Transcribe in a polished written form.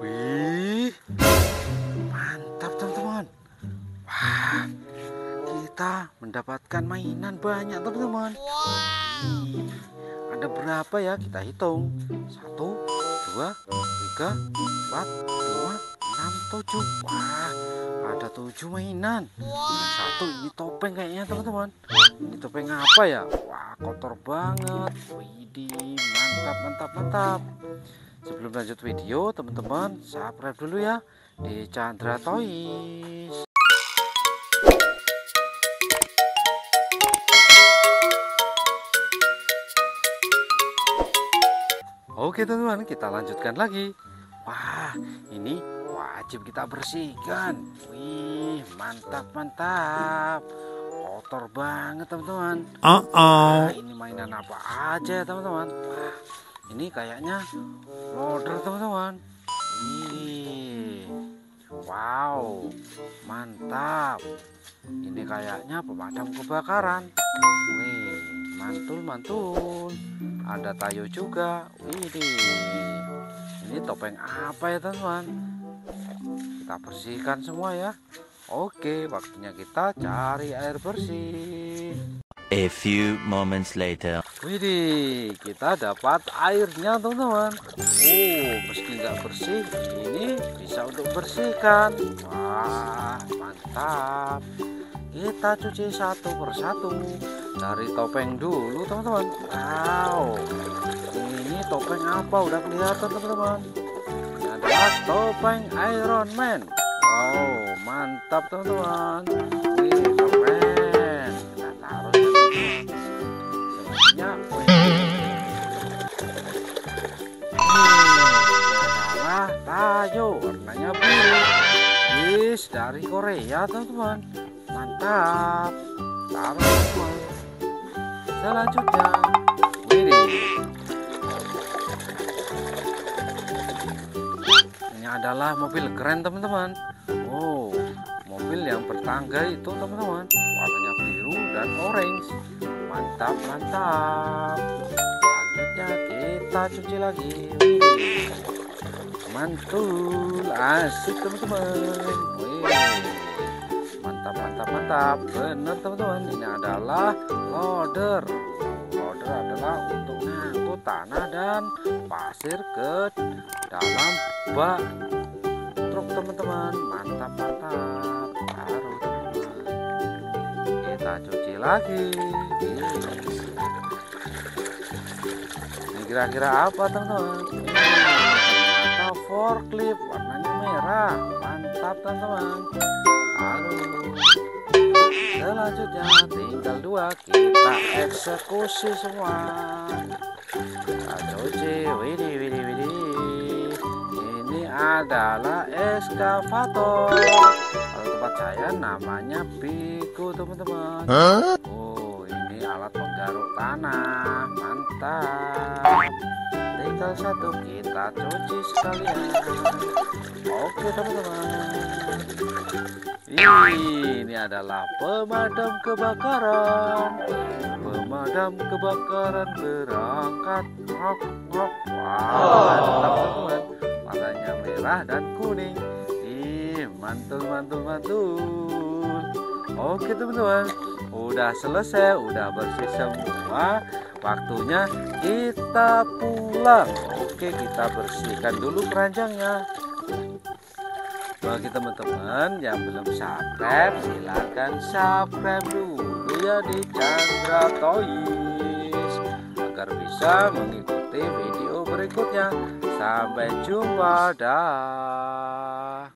Wih, mantap teman-teman. Wah, kita mendapatkan mainan banyak teman-teman. Wow. Ada berapa ya, kita hitung. 1, 2, 3, 4, 5, 6, 7. Wah, ada 7 mainan. Satu ini topeng kayaknya teman-teman. Ini topeng apa ya? Wah, kotor banget. Widih, mantap, mantap, mantap. Sebelum lanjut video, teman-teman subscribe dulu ya di Chandra Toys. Oke teman-teman, kita lanjutkan lagi. Wah, ini wajib kita bersihkan. Wih, mantap, mantap. Kotor banget teman-teman. Nah, ini mainan apa aja ya teman-teman? Wah, ini kayaknya loader teman-teman. Wow, mantap. Ini kayaknya pemadam kebakaran. Wih, mantul, mantul. Ada Tayo juga. Ini topeng apa ya teman-teman? Kita bersihkan semua ya. Oke, waktunya kita cari air bersih. A few moments later. Widih, kita dapat airnya teman-teman. Meski nggak bersih, ini bisa untuk bersihkan. Wah, mantap. Kita cuci satu persatu. Dari topeng dulu teman-teman. Wow, ini topeng apa? Udah kelihatan teman-teman. Ini adalah topeng Iron Man. Wow, mantap teman-teman. Ini keren. Kita taruh selanjutnya. Adalah Tayo, warnanya biru. Yes, dari Korea teman-teman. Mantap. Taruh teman-teman. Selanjutnya ini adalah mobil keren teman-teman. Wow, mobil yang bertangga itu teman-teman, warnanya biru dan orange. Mantap, mantap. Selanjutnya kita cuci lagi. Mantul, asik teman-teman. Mantap, mantap, mantap. Benar teman-teman, ini adalah loader. Loader adalah untuk mengangkut tanah dan pasir ke dalam bak truk teman-teman. Mantap, mantap. Baru teman-teman, kita cuci lagi. Ini kira-kira apa teman-teman? Ternyata forklift, warnanya merah. Mantap teman-teman. Selanjutnya tinggal 2, kita eksekusi semua. Kita cuci. Widih. Ini adalah excavator. Kalau tempat saya namanya biko teman-teman. Ini alat penggaruk tanah. Mantap. Tinggal 1, kita cuci sekalian. Oke teman-teman. Ini adalah pemadam kebakaran. Pemadam kebakaran berangkat. Rok. Wow, mantap teman-teman. Warnanya merah dan kuning. Mantul, mantul, mantul. Oke teman-teman, udah selesai, udah bersih semua. Waktunya kita pulang. Oke, kita bersihkan dulu keranjangnya. Bagi teman-teman yang belum subscribe, silahkan subscribe dulu ya di Chandra Toys agar bisa mengikuti video berikutnya. Sampai jumpa, dah.